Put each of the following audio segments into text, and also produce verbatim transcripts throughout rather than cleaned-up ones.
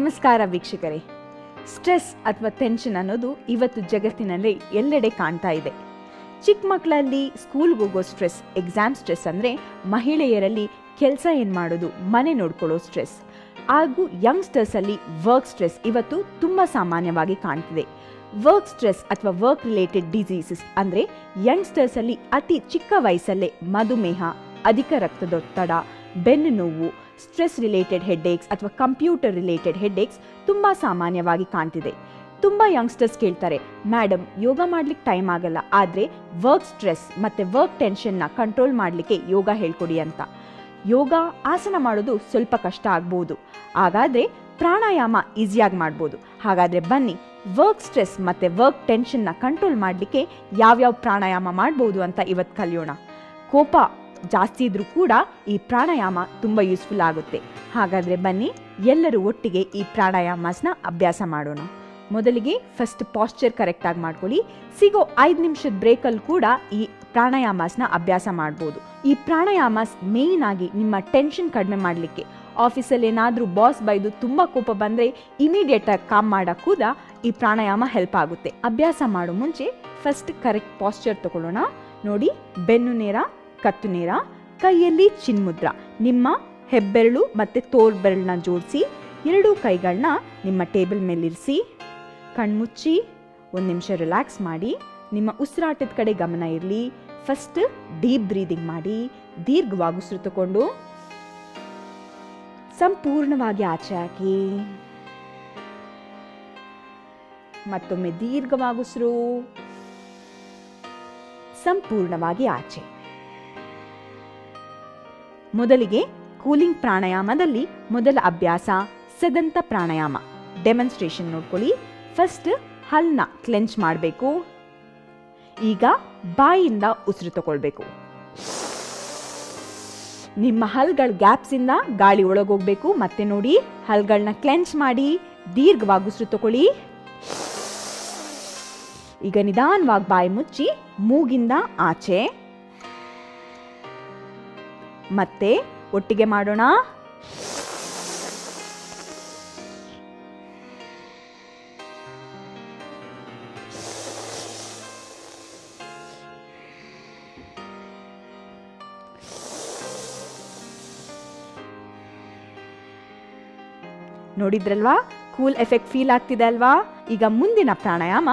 ನಮಸ್ಕಾರ ವೀಕ್ಷಕರೇ ಸ್ಟ್ರೆಸ್ ಅಥವಾ ಟೆನ್ಷನ್ ಅನ್ನೋದು ಇವತ್ತು ಜಗತ್ತಿನಲ್ಲಿ ಎಲ್ಲೆಡೆ ಕಾಣ್ತಾ ಇದೆ ಚಿಕ್ಕ ಮಕ್ಕಳಲ್ಲಿ ಸ್ಕೂಲ್ ಹೋಗೋ ಸ್ಟ್ರೆಸ್ ಎಕ್ಸಾಮ್ ಸ್ಟ್ರೆಸ್ ಅಂದ್ರೆ ಮಹಿಳೆಯರಲ್ಲಿ ಕೆಲಸ ಏನು ಮಾಡೋದು ಮನೆ ನೋಡ್ಕೊಳ್ಳೋ ಸ್ಟ್ರೆಸ್ ಹಾಗೂ ಯಂಗ್ಸ್ಟರ್ಸ್ ಅಲ್ಲಿ ವರ್ಕ್ ಸ್ಟ್ರೆಸ್ ಇವತ್ತು ತುಂಬಾ ಸಾಮಾನ್ಯವಾಗಿ ಕಾಣ್ತಿದೆ ವರ್ಕ್ ಸ್ಟ್ರೆಸ್ ಅಥವಾ ವರ್ಕ್ ರಿಲೇಟೆಡ್ ಡಿಸೀಸಸ್ ಅಂದ್ರೆ ಯಂಗ್ಸ್ಟರ್ಸ್ ಅಲ್ಲಿ ಅತಿ ಚಿಕ್ಕ ವಯಸ್ಸಲ್ಲೇ ಮಧುಮೇಹ ಅಧಿಕ ರಕ್ತದೊತ್ತಡ ಬೆನ್ನು ನೋವು ಸ್ಟ್ರೆಸ್ ರಿಲೇಟೆಡ್ ಹೆಡ್ಏಕ್ಸ್ ಅಥವಾ ಕಂಪ್ಯೂಟರ್ ರಿಲೇಟೆಡ್ ಹೆಡ್ಏಕ್ಸ್ ತುಂಬಾ ಸಾಮಾನ್ಯವಾಗಿ ಕಾಣ್ತಿದೆ ತುಂಬಾ ಯಂಗ್ಸ್ಟರ್ಸ್ ಕೇಳ್ತಾರೆ ಮೇಡಮ್ ಯೋಗ ಮಾಡ್ಲಿಕ್ಕೆ ಟೈಮ್ ಆಗಲ್ಲ ಆದರೆ ವರ್ಕ್ ಸ್ಟ್ರೆಸ್ ಮತ್ತೆ ವರ್ಕ್ ಟೆನ್ಷನ್ನ ಕಂಟ್ರೋಲ್ ಮಾಡಲಿಕ್ಕೆ ಯೋಗ ಹೇಳ್ಕೊಡಿ ಅಂತ ಯೋಗ ಆಸನ ಮಾಡೋದು ಸ್ವಲ್ಪ ಕಷ್ಟ ಆಗ್ಬೋದು ಹಾಗಾದರೆ ಪ್ರಾಣಾಯಾಮ ಈಸಿಯಾಗಿ ಮಾಡ್ಬೋದು ಹಾಗಾದರೆ ಬನ್ನಿ ವರ್ಕ್ ಸ್ಟ್ರೆಸ್ ಮತ್ತೆ ವರ್ಕ್ ಟೆನ್ಷನ್ನ ಕಂಟ್ರೋಲ್ ಮಾಡಲಿಕ್ಕೆ ಯಾವ್ಯಾವ ಪ್ರಾಣಾಯಾಮ ಮಾಡ್ಬೋದು ಅಂತ ಇವತ್ತು ಕಲಿಯೋಣ ಕೋಪ ಜಾಸ್ತಿ ಇದ್ರೂ ಕೂಡ ಈ ಪ್ರಾಣಾಯಾಮ ತುಂಬ ಯೂಸ್ಫುಲ್ ಆಗುತ್ತೆ ಹಾಗಾದರೆ ಬನ್ನಿ ಎಲ್ಲರೂ ಒಟ್ಟಿಗೆ ಈ ಪ್ರಾಣಾಯಾಮಸ್ನ ಅಭ್ಯಾಸ ಮಾಡೋಣ ಮೊದಲಿಗೆ ಫಸ್ಟ್ ಪಾಶ್ಚರ್ ಕರೆಕ್ಟಾಗಿ ಮಾಡ್ಕೊಳ್ಳಿ ಸಿಗೋ ಐದು ನಿಮಿಷದ ಬ್ರೇಕಲ್ಲಿ ಕೂಡ ಈ ಪ್ರಾಣಾಯಾಮಸ್ನ ಅಭ್ಯಾಸ ಮಾಡ್ಬೋದು ಈ ಪ್ರಾಣಾಯಾಮಸ್ ಮೇಯ್ನ್ ಆಗಿ ನಿಮ್ಮ ಟೆನ್ಷನ್ ಕಡಿಮೆ ಮಾಡಲಿಕ್ಕೆ ಆಫೀಸಲ್ಲಿ ಏನಾದರೂ ಬಾಸ್ ಬೈದು ತುಂಬ ಕೋಪ ಬಂದರೆ ಇಮಿಡಿಯೇಟಾಗಿ ಕಾಮ್ ಮಾಡೋಕೆ ಕೂಡ ಈ ಪ್ರಾಣಾಯಾಮ ಹೆಲ್ಪ್ ಆಗುತ್ತೆ ಅಭ್ಯಾಸ ಮಾಡೋ ಮುಂಚೆ ಫಸ್ಟ್ ಕರೆಕ್ಟ್ ಪಾಶ್ಚರ್ ತಗೊಳ್ಳೋಣ ನೋಡಿ ಬೆನ್ನು ನೇರ ಕತ್ತು ನೇರ ಕೈಯಲ್ಲಿ ಚಿನ್ಮುದ್ರ ನಿಮ್ಮ ಹೆಬ್ಬೆರಳು ಮತ್ತು ತೋರ್ಬೆರಳನ್ನ ಜೋಡಿಸಿ ಎರಡೂ ಕೈಗಳನ್ನ ನಿಮ್ಮ ಟೇಬಲ್ ಮೇಲಿರಿಸಿ ಕಣ್ಮುಚ್ಚಿ ಒಂದು ನಿಮಿಷ ರಿಲ್ಯಾಕ್ಸ್ ಮಾಡಿ ನಿಮ್ಮ ಉಸಿರಾಟದ ಕಡೆ ಗಮನ ಇರಲಿ ಫಸ್ಟ್ ಡೀಪ್ ಬ್ರೀದಿಂಗ್ ಮಾಡಿ ದೀರ್ಘವಾಗಿ ಉಸಿರು ತಗೊಂಡು ಸಂಪೂರ್ಣವಾಗಿ ಆಚೆ ಹಾಕಿ ಮತ್ತೊಮ್ಮೆ ದೀರ್ಘವಾಗಿ ಉಸಿರು ಸಂಪೂರ್ಣವಾಗಿ ಆಚೆ ಮೊದಲಿಗೆ ಕೂಲಿಂಗ್ ಪ್ರಾಣಾಯಾಮದಲ್ಲಿ ಮೊದಲ ಅಭ್ಯಾಸ ಸದಂತ ಪ್ರಾಣಾಯಾಮ ಡೆಮಾನ್ಸ್ಟ್ರೇಷನ್ ನೋಡ್ಕೊಳ್ಳಿ ಫಸ್ಟ್ ಹಲ್ನ ಕ್ಲೆಂಚ್ ಮಾಡಬೇಕು ಈಗ ಬಾಯಿಂದ ಉಸಿರು ತಗೊಳ್ಬೇಕು ನಿಮ್ಮ ಹಲ್ಗಳ ಗ್ಯಾಪ್ಸಿಂದ ಗಾಳಿ ಒಳಗೋಗ್ಬೇಕು ಮತ್ತೆ ನೋಡಿ ಹಲ್ಗಳನ್ನ ಕ್ಲೆಂಚ್ ಮಾಡಿ ದೀರ್ಘವಾಗಿ ಉಸಿರು ತಗೊಳ್ಳಿ ಈಗ ನಿಧಾನವಾಗಿ ಬಾಯಿ ಮುಚ್ಚಿ ಮೂಗಿಂದ ಆಚೆ ಮತ್ತೆ ಒಟ್ಟಿಗೆ ಮಾಡೋಣ ನೋಡಿದ್ರಲ್ವಾ ಕೂಲ್ ಎಫೆಕ್ಟ್ ಫೀಲ್ ಆಗ್ತಿದೆ ಅಲ್ವಾ ಈಗ ಮುಂದಿನ ಪ್ರಾಣಾಯಾಮ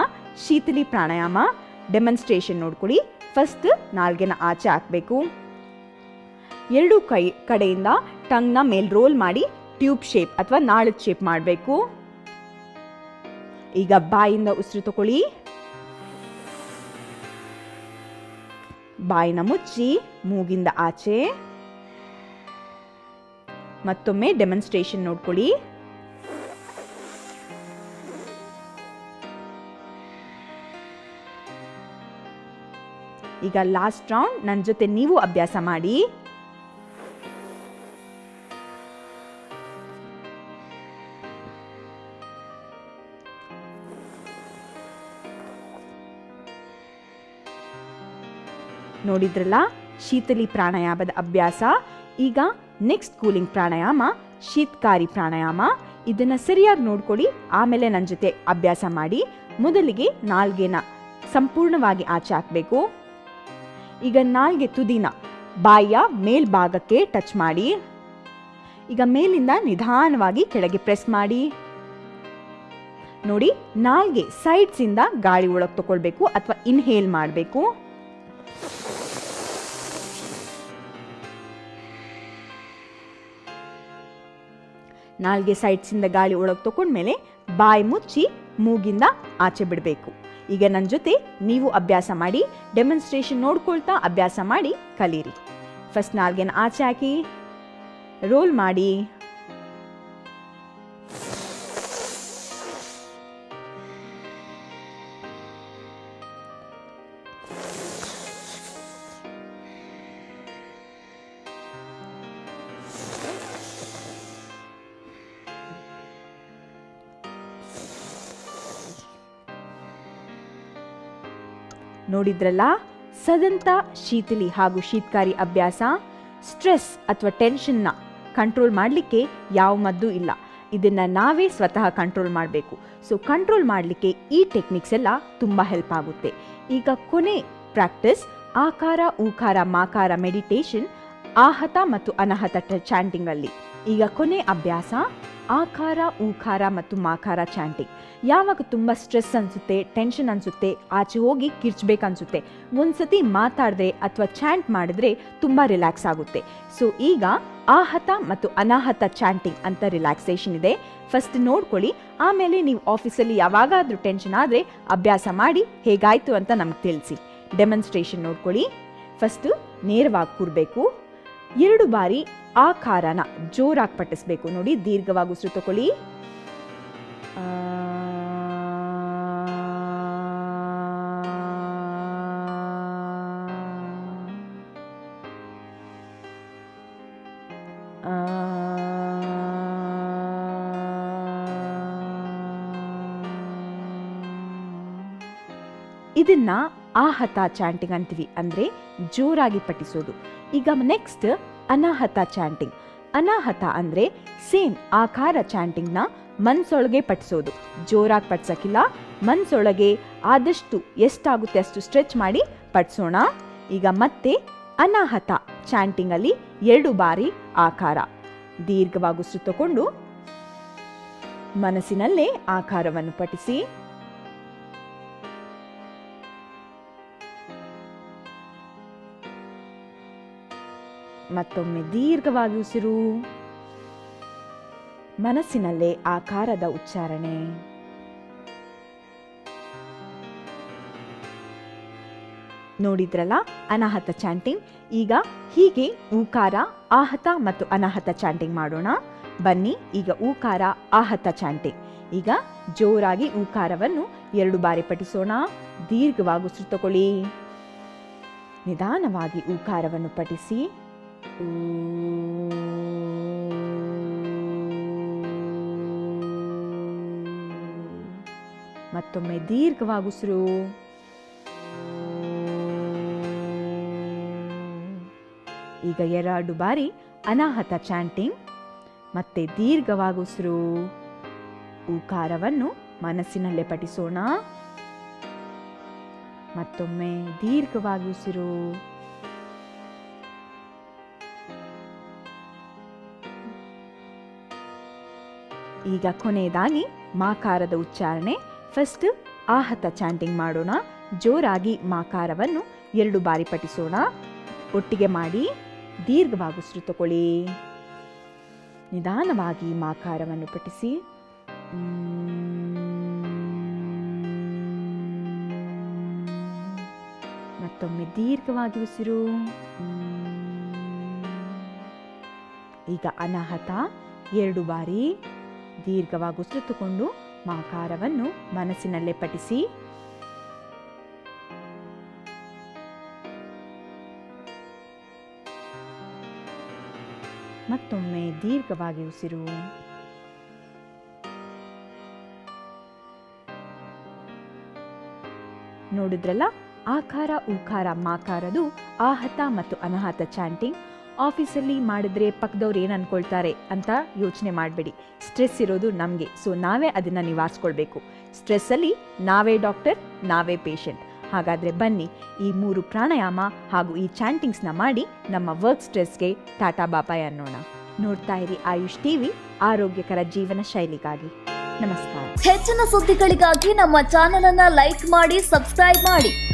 ಶೀತಲಿ ಪ್ರಾಣಾಯಾಮ ಡೆಮಾನ್ಸ್ಟ್ರೇಷನ್ ನೋಡ್ಕೊಳ್ಳಿ ಫಸ್ಟ್ ನಾಲ್ಗೆನ ಆಚೆ ಹಾಕಬೇಕು ಎರಡು ಕೈ ಕಡೆಯಿಂದ ಟಂಗ್ನ ಮೇಲೆ ರೋಲ್ ಮಾಡಿ ಟ್ಯೂಬ್ ಶೇಪ್ ಅಥವಾ ನಾಳದ ಶೇಪ್ ಮಾಡಬೇಕು ಈಗ ಬಾಯಿಂದ ಉಸಿರು ತಗೊಳ್ಳಿ ಬಾಯಿನ ಮುಚ್ಚಿ ಮೂಗಿಂದ ಆಚೆ ಮತ್ತೊಮ್ಮೆ ಡೆಮಾನ್ಸ್ಟ್ರೇಷನ್ ನೋಡ್ಕೊಳ್ಳಿ ಈಗ ಲಾಸ್ಟ್ ರೌಂಡ್ ನನ್ನ ಜೊತೆ ನೀವು ಅಭ್ಯಾಸ ಮಾಡಿ ನೋಡಿದ್ರಲ್ಲ ಶೀತಲಿ ಪ್ರಾಣಾಯಾಮದ ಅಭ್ಯಾಸ ಈಗ ನೆಕ್ಸ್ಟ್ ಕೂಲಿಂಗ್ ಪ್ರಾಣಾಯಾಮ ಶೀತಕಾರಿ ಪ್ರಾಣಾಯಾಮ ಇದನ್ನು ಸರಿಯಾಗಿ ನೋಡ್ಕೊಳ್ಳಿ ಆಮೇಲೆ ನನ್ನ ಜೊತೆ ಅಭ್ಯಾಸ ಮಾಡಿ ಮೊದಲಿಗೆ ನಾಲ್ಗೆನ ಸಂಪೂರ್ಣವಾಗಿ ಆಚೆ ಹಾಕಬೇಕು ಈಗ ನಾಲ್ಗೆ ತುದಿನ ಬಾಯಿಯ ಮೇಲ್ಭಾಗಕ್ಕೆ ಟಚ್ ಮಾಡಿ ಈಗ ಮೇಲಿಂದ ನಿಧಾನವಾಗಿ ಕೆಳಗೆ ಪ್ರೆಸ್ ಮಾಡಿ ನೋಡಿ ನಾಲ್ಗೆ ಸೈಡ್ಸಿಂದ ಗಾಳಿ ಒಳಗೆ ತಗೊಳ್ಬೇಕು ಅಥವಾ ಇನ್ಹೇಲ್ ಮಾಡಬೇಕು ನಾಲ್ಗೆ ಸೈಡ್ಸಿಂದ ಗಾಳಿ ಒಳಗೆ ತಗೊಂಡ್ಮೇಲೆ ಬಾಯಿ ಮುಚ್ಚಿ ಮೂಗಿಂದ ಆಚೆ ಬಿಡಬೇಕು ಈಗ ನನ್ನ ಜೊತೆ ನೀವು ಅಭ್ಯಾಸ ಮಾಡಿ ಡೆಮಾನ್ಸ್ಟ್ರೇಷನ್ ನೋಡ್ಕೊಳ್ತಾ ಅಭ್ಯಾಸ ಮಾಡಿ ಕಲೀರಿ ಫಸ್ಟ್ ನಾಲ್ಗೆನ ಆಚೆ ಹಾಕಿ ರೋಲ್ ಮಾಡಿ ನೋಡಿದ್ರಲ್ಲ ಸದಂತ ಶೀತಲಿ ಹಾಗೂ ಶೀತಕಾರಿ ಅಭ್ಯಾಸ ಸ್ಟ್ರೆಸ್ ಅಥವಾ ಟೆನ್ಷನ್ನ ಕಂಟ್ರೋಲ್ ಮಾಡಲಿಕ್ಕೆ ಯಾವ ಮದ್ದು ಇಲ್ಲ ಇದನ್ನ ನಾವೇ ಸ್ವತಃ ಕಂಟ್ರೋಲ್ ಮಾಡಬೇಕು. ಸೊ ಕಂಟ್ರೋಲ್ ಮಾಡಲಿಕ್ಕೆ ಈ ಟೆಕ್ನಿಕ್ಸ್ ಎಲ್ಲ ತುಂಬಾ ಹೆಲ್ಪ್ ಆಗುತ್ತೆ. ಈಗ ಕೊನೆ ಪ್ರಾಕ್ಟೀಸ್ ಆಕಾರ ಊಕಾರ ಮಾಕಾರ ಮೆಡಿಟೇಷನ್ ಆಹತ ಮತ್ತು ಅನಹತ ಚಾಂಟಿಂಗ್ ಅಲ್ಲಿ. ಈಗ ಕೊನೆ ಅಭ್ಯಾಸ ಆಕಾರ ಊಕಾರ ಮತ್ತು ಮಾಕಾರ ಚಾಂಟಿಂಗ್. ಯಾವಾಗ ತುಂಬ ಸ್ಟ್ರೆಸ್ ಅನಿಸುತ್ತೆ, ಟೆನ್ಷನ್ ಅನಿಸುತ್ತೆ, ಆಚೆ ಹೋಗಿ ಕಿರ್ಚ್ಬೇಕನ್ಸುತ್ತೆ, ಒಂದ್ಸತಿ ಮಾತಾಡಿದ್ರೆ ಅಥವಾ ಚಾಂಟ್ ಮಾಡಿದ್ರೆ ತುಂಬ ರಿಲ್ಯಾಕ್ಸ್ ಆಗುತ್ತೆ. ಸೊ ಈಗ ಆಹತ ಮತ್ತು ಅನಾಹತ ಚಾಂಟಿಂಗ್ ಅಂತ ರಿಲ್ಯಾಕ್ಸೇಷನ್ ಇದೆ. ಫಸ್ಟ್ ನೋಡ್ಕೊಳ್ಳಿ, ಆಮೇಲೆ ನೀವು ಆಫೀಸಲ್ಲಿ ಯಾವಾಗಾದರೂ ಟೆನ್ಷನ್ ಆದರೆ ಅಭ್ಯಾಸ ಮಾಡಿ ಹೇಗಾಯಿತು ಅಂತ ನಮ್ಗೆ ತಿಳಿಸಿ. ಡೆಮನ್ಸ್ಟ್ರೇಷನ್ ನೋಡ್ಕೊಳ್ಳಿ. ಫಸ್ಟು ನೇರವಾಗಿ ಕೂರಬೇಕು, ಎರಡು ಬಾರಿ ಆಕಾರನ ಜೋರಾಗಿ ಪಟ್ಟಿಸ್ಬೇಕು. ನೋಡಿ, ದೀರ್ಘವಾಗಿ ಉಸಿರು ತಗೊಳ್ಳಿ. ಇದನ್ನ ಆಹತ ಚಾಂಟಿಂಗ್ ಅಂತೀವಿ, ಅಂದರೆ ಜೋರಾಗಿ ಪಠಿಸೋದು. ಈಗ ನೆಕ್ಸ್ಟ್ ಅನಾಹತ ಚಾಂಟಿಂಗ್. ಅನಾಹತ ಅಂದರೆ ಸೇಮ್ ಆಕಾರ ಚಾಂಟಿಂಗ್ನ ಮನಸ್ಸೊಳಗೆ ಪಠಿಸೋದು, ಜೋರಾಗಿ ಪಠಿಸೋಕ್ಕಿಲ್ಲ, ಮನಸ್ಸೊಳಗೆ ಆದಷ್ಟು ಎಷ್ಟಾಗುತ್ತೆ ಅಷ್ಟು ಸ್ಟ್ರೆಚ್ ಮಾಡಿ ಪಠಿಸೋಣ. ಈಗ ಮತ್ತೆ ಅನಾಹತ ಚಾಂಟಿಂಗಲ್ಲಿ ಎರಡು ಬಾರಿ ಆಕಾರ, ದೀರ್ಘವಾಗಿ ಉಸಿರು ತಗೊಂಡು ಮನಸ್ಸಿನಲ್ಲೇ ಆಕಾರವನ್ನು ಪಠಿಸಿ. ಮತ್ತೊಮ್ಮೆ ದೀರ್ಘವಾಗಿ ಉಸಿರು, ಮನಸ್ಸಿನಲ್ಲೇ ಆಕಾರದ ಉಚ್ಚಾರಣೆ. ನೋಡಿದ್ರಲ್ಲ ಅನಾಹತ ಚಾಂಟಿಂಗ್. ಈಗ ಹೀಗೆ ಊಕಾರ ಆಹತ ಮತ್ತು ಅನಾಹತ ಚಾಂಟಿಂಗ್ ಮಾಡೋಣ. ಬನ್ನಿ, ಈಗ ಊಕಾರ ಆಹತ ಚಾಂಟಿಂಗ್. ಈಗ ಜೋರಾಗಿ ಊಕಾರವನ್ನು ಎರಡು ಬಾರಿ ಪಠಿಸೋಣ, ದೀರ್ಘವಾಗಿ ಉಸಿರು ತಗೊಳ್ಳಿ. ನಿಧಾನವಾಗಿ ಊಕಾರವನ್ನು ಪಠಿಸಿ. ಮತ್ತೊಮ್ಮೆ ದೀರ್ಘವಾಗಿ ಉಸಿರು, ಈಗ ಎರಡು ಬಾರಿ ಅನಾಹತ ಚಾಂಟಿಂಗ್. ಮತ್ತೆ ದೀರ್ಘವಾಗಿ ಉಸಿರು, ಊಕಾರವನ್ನು ಮನಸ್ಸಿನಲ್ಲೇ ಪಠಿಸೋಣ. ಮತ್ತೊಮ್ಮೆ ದೀರ್ಘವಾಗಿ ಉಸಿರು, ಈಗ ಕೊನೆಯದಾಗಿ ಮಾಕಾರದ ಉಚ್ಚಾರಣೆ. ಫಸ್ಟ್ ಆಹತ ಚಾಂಟಿಂಗ್ ಮಾಡೋಣ, ಜೋರಾಗಿ ಮಾಕಾರವನ್ನು ಎರಡು ಬಾರಿ ಪಠಿಸೋಣ, ಒಟ್ಟಿಗೆ ಮಾಡಿ ದೀರ್ಘವಾಗಿ ಉಸಿರು ತಗೊಳ್ಳಿ. ನಿಧಾನವಾಗಿ ಮಾಕಾರವನ್ನು ಪಠಿಸಿ. ಮತ್ತೊಮ್ಮೆ ದೀರ್ಘವಾಗಿ ಉಸಿರು. ಈಗ ಅನಾಹತ ಎರಡು ಬಾರಿ ದೀರ್ಘವಾಗಿ ಉಸಿರು ತಗೊಂಡು ಮಾಕಾರವನ್ನು ಮನಸ್ಸಿನಲ್ಲೇ ಪಠಿಸಿ. ಮತ್ತೊಮ್ಮೆ ದೀರ್ಘವಾಗಿ ಉಸಿರು. ನೋಡಿದ್ರಲ್ಲ ಆಕಾರ ಊಕಾರ ಮಾಕಾರದು ಆಹತ ಮತ್ತು ಅನಾಹತ ಚಾಂಟಿಂಗ್. ಆಫೀಸಲ್ಲಿ ಮಾಡಿದ್ರೆ ಪಕ್ಕದವ್ರು ಏನು ಅನ್ಕೊಳ್ತಾರೆ ಅಂತ ಯೋಚನೆ ಮಾಡಬೇಡಿ. ಸ್ಟ್ರೆಸ್ ಇರೋದು ನಮಗೆ, ಸೊ ನಾವೇ ಅದನ್ನು ನಿವಾರಿಸ್ಕೊಳ್ಬೇಕು. ಸ್ಟ್ರೆಸ್ಸಲ್ಲಿ ನಾವೇ ಡಾಕ್ಟರ್, ನಾವೇ ಪೇಷಂಟ್. ಹಾಗಾದರೆ ಬನ್ನಿ, ಈ ಮೂರು ಪ್ರಾಣಾಯಾಮ ಹಾಗೂ ಈ ಚಾಂಟಿಂಗ್ಸ್ನ ಮಾಡಿ ನಮ್ಮ ವರ್ಕ್ ಸ್ಟ್ರೆಸ್ಗೆ ಟಾಟಾ ಬಾಬಾಯ್ ಅನ್ನೋಣ. ನೋಡ್ತಾ ಇರಿ ಆಯುಷ್ ಟಿವಿ, ಆರೋಗ್ಯಕರ ಜೀವನ ಶೈಲಿಗಾಗಿ. ನಮಸ್ಕಾರ. ಹೆಚ್ಚಿನ ಸುದ್ದಿಗಳಿಗಾಗಿ ನಮ್ಮ ಚಾನಲನ್ನು ಲೈಕ್ ಮಾಡಿ, ಸಬ್ಸ್ಕ್ರೈಬ್ ಮಾಡಿ.